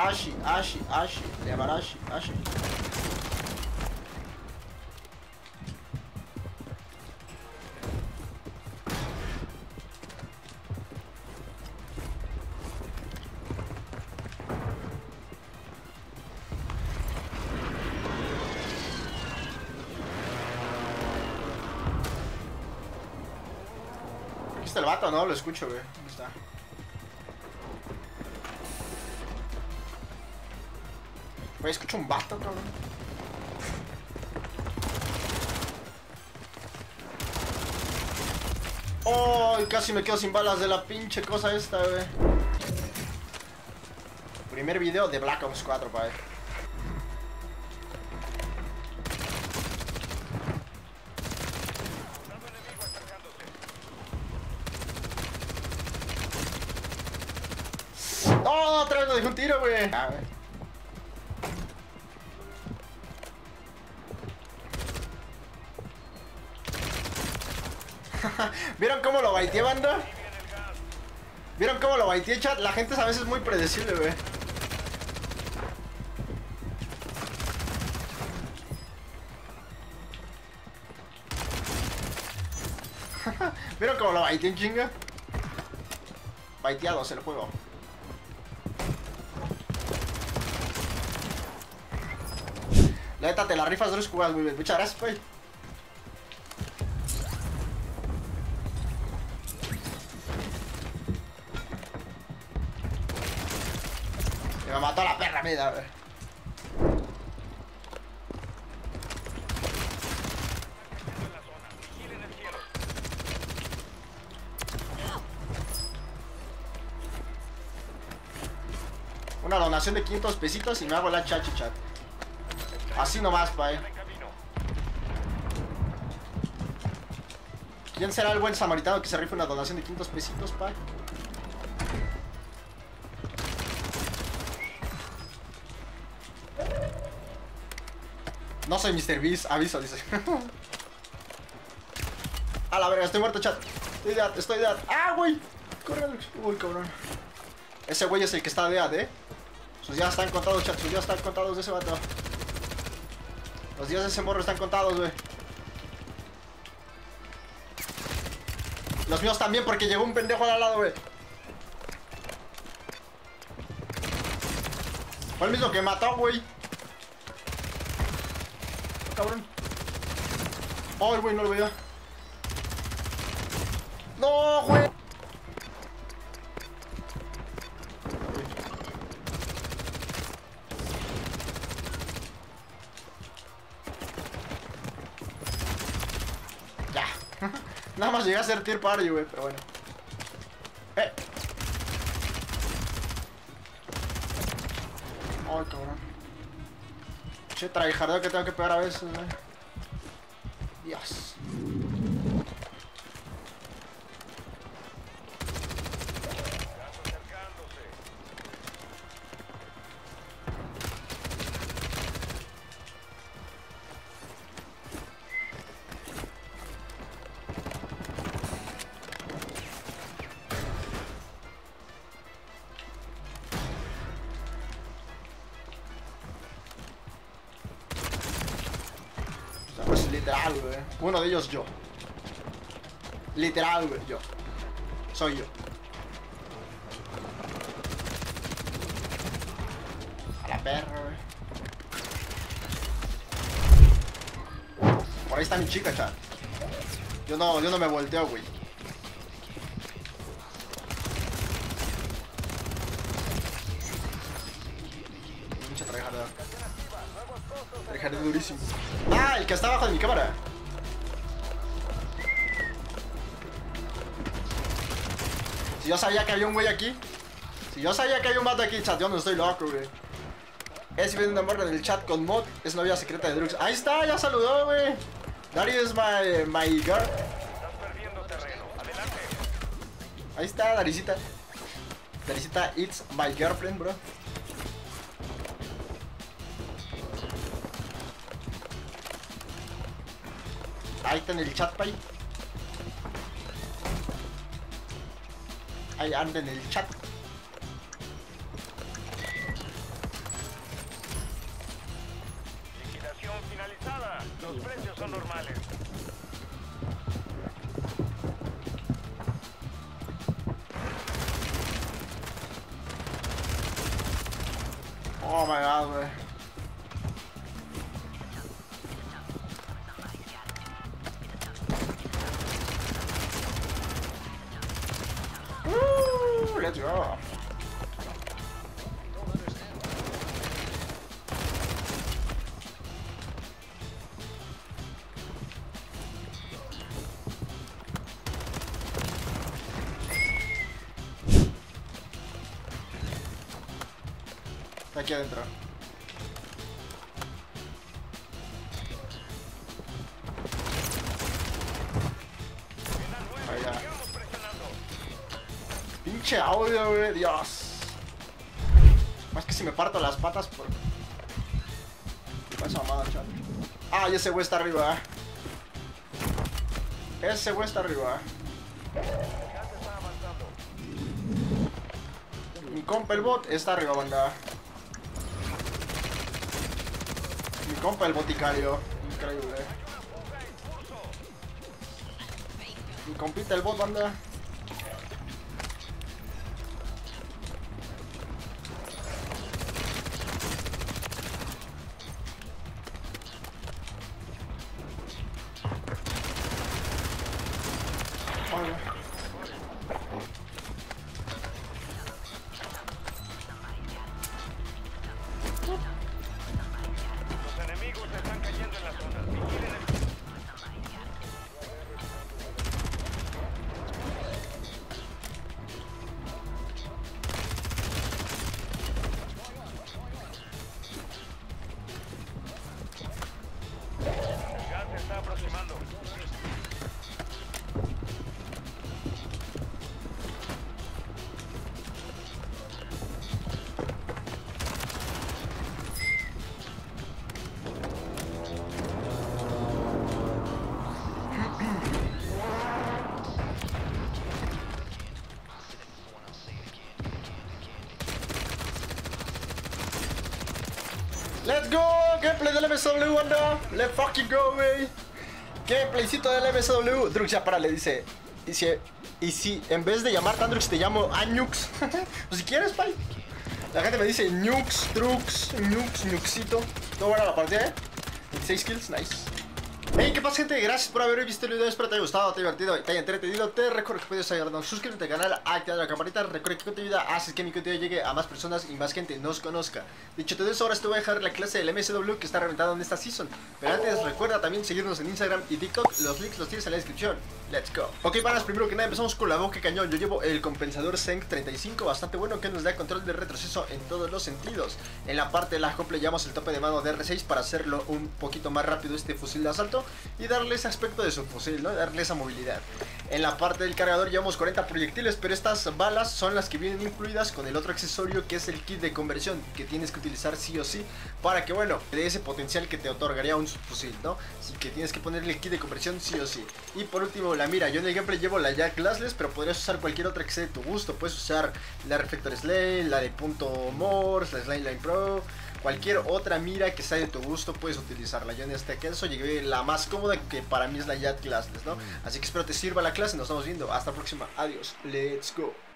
Ashi. Le llamará Ashi. El vato, no, lo escucho, güey. ¿Dónde está? Güey, escucho un vato, cabrón. ¡Oh! Casi me quedo sin balas de la pinche cosa esta, güey. Primer video de Black Ops 4, pa' ver. ¡Oh! Otra vez me dejó un tiro, güey. A ver. ¿Vieron cómo lo baiteé, banda? ¿Vieron cómo lo baiteé, chat? La gente es a veces muy predecible, güey. ¿Vieron cómo lo baiteé en chinga? Baiteados el juego. La neta, te la rifas dos jugadas muy bien. Muchas gracias, güey. Se me mató la perra, mira, güey. Una donación de 500 pesitos y me hago la chachi, chat. Así nomás, pae. ¿Quién será el buen samaritano que se rifa una donación de 500 pesitos, pae? No soy Mr. Beast, aviso, dice. A la verga, estoy muerto, chat. Estoy dead, estoy dead. ¡Ah, güey! Corre, uy, cabrón. Ese güey es el que está dead, eh. Sus días están contados, chat. Sus días están contados de ese vato. Los días de ese morro están contados, güey. Los míos también, porque llegó un pendejo al lado, güey. Fue el mismo que mató, güey. Oh, cabrón. Oh, güey, no lo veía. No, güey. Nada más llegué a hacer tier party, güey, pero bueno. ¡Eh! ¡Ay, cabrón! Che, traijardeo que tengo que pegar a veces, güey. Dios. Literal, güey. Uno de ellos yo. Literal, güey, yo. Soy yo. A la perra, güey. Por ahí está mi chica, chat. Yo no me volteo, güey. Mucha trabajadora. Dejaré durísimo. Ah, el que está abajo de mi cámara. Si yo sabía que había un güey aquí. Si yo sabía que había un vato aquí, chat, yo no estoy loco, güey. Es viendo una morra en el chat con mod. Es novia secreta de Drux. Ahí está, ya saludó, güey. That is my girl. Estás perdiendo terreno. Adelante. Ahí está, Darisita. Darisita, it's my girlfriend, bro. Ahí está en el chat, pay. Ahí anda en el chat. Oh my god, güey. Let's go. Aquí adentro. Vaya. Pinche audio, güey. Dios. Más que si me parto las patas por... Esa mamada, chaval. Ah, y ese güey está arriba. Ese güey está arriba. Mi compa el bot está arriba, banda. Mi compa el boticario, increíble. Mi compita el bot, banda. Let's go, gameplay del MCW, banda. Let's fucking go, wey. Gameplaycito del MCW. Drux ya para, le dice. Y si en vez de llamarte Andrux te llamo Anux. Pues si quieres, pal. La gente me dice Nux, Drux, Nux, Nuxito. No, buena la partida, 6 kills, nice. Hey, ¿qué pasa, gente? Gracias por haber visto el video. Espero te haya gustado, te haya divertido y te haya entretenido. Te recuerdo que puedes ayudarnos. Suscríbete al canal, activa la campanita. Recuerda que con tu vida haces que mi contenido llegue a más personas y más gente nos conozca. Dicho todo eso, ahora te voy a dejar la clase del MCW que está reventando en esta season. Pero antes, recuerda también seguirnos en Instagram y TikTok. Los links los tienes en la descripción. Let's go. Ok, panas, primero que nada empezamos con la boca cañón. Yo llevo el compensador Seng 35, bastante bueno, que nos da control de retroceso en todos los sentidos. En la parte de la acople llevamos el tope de mano de DR6 para hacerlo un poquito más rápido este fusil de asalto y darle ese aspecto de su fusil, ¿no? Darle esa movilidad. En la parte del cargador llevamos 40 proyectiles, pero estas balas son las que vienen incluidas con el otro accesorio que es el kit de conversión, que tienes que utilizar sí o sí para que, bueno, de ese potencial que te otorgaría un subfusil, ¿no? Así que tienes que ponerle el kit de conversión sí o sí. Y por último, la mira. Yo en el gameplay llevo la Jak Glassless, pero podrías usar cualquier otra que sea de tu gusto. Puedes usar la Reflector Slay, la de punto Morse, la Slay Line Pro... Cualquier otra mira que sea de tu gusto puedes utilizarla. Yo en este caso llegué la más cómoda, que para mí es la Jet Classes, ¿no? Así que espero te sirva la clase. Nos estamos viendo. Hasta la próxima. Adiós. Let's go.